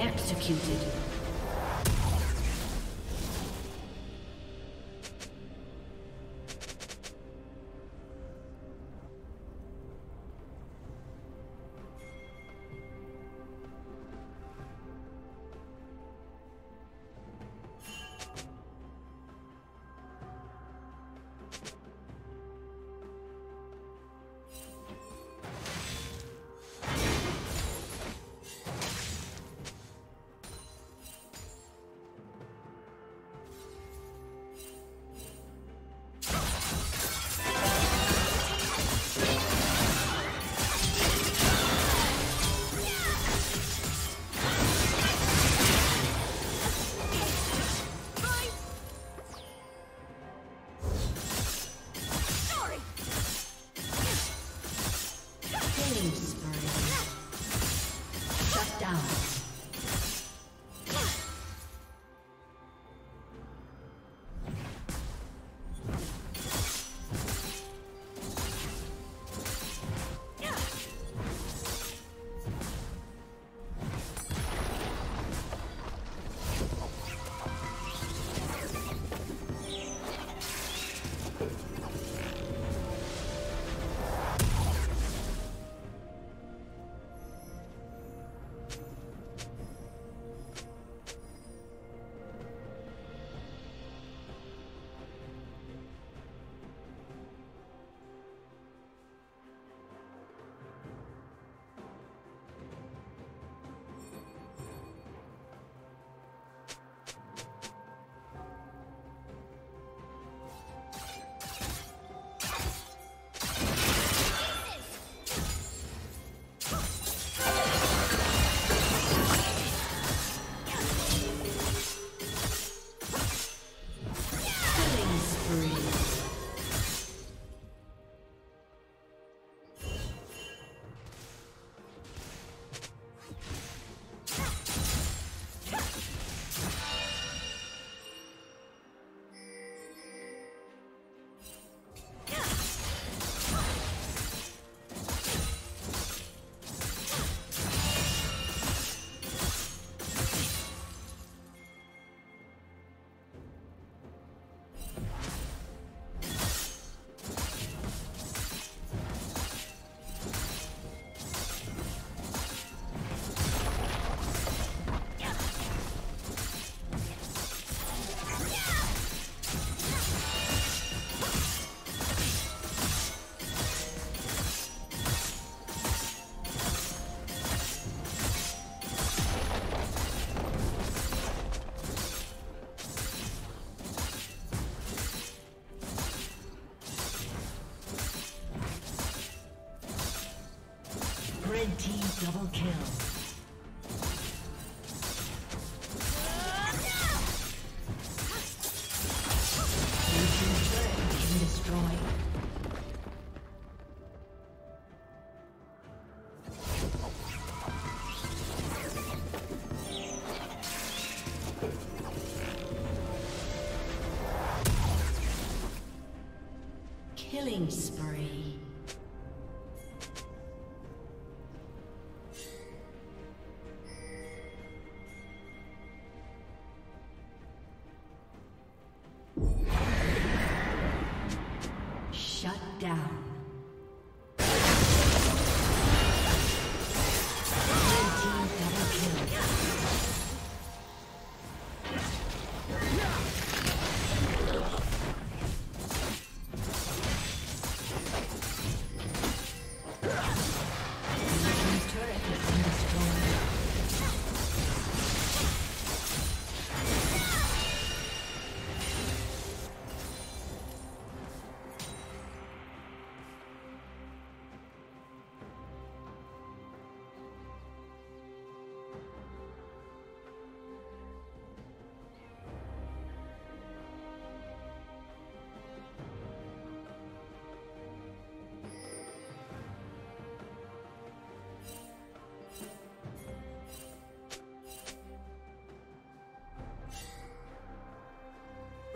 Executed. Team double kill. down.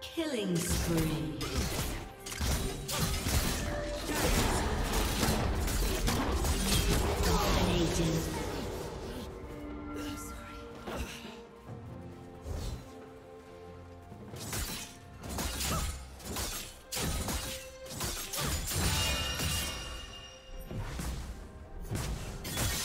Killing spree. Dominating. Blue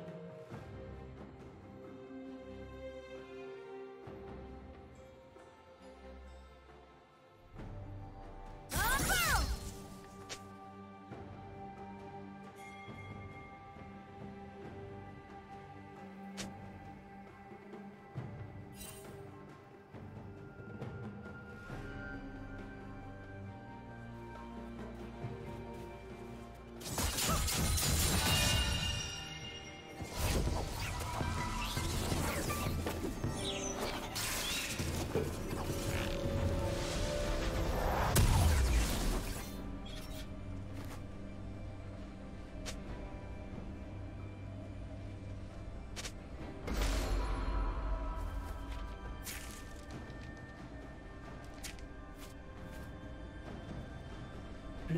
Blue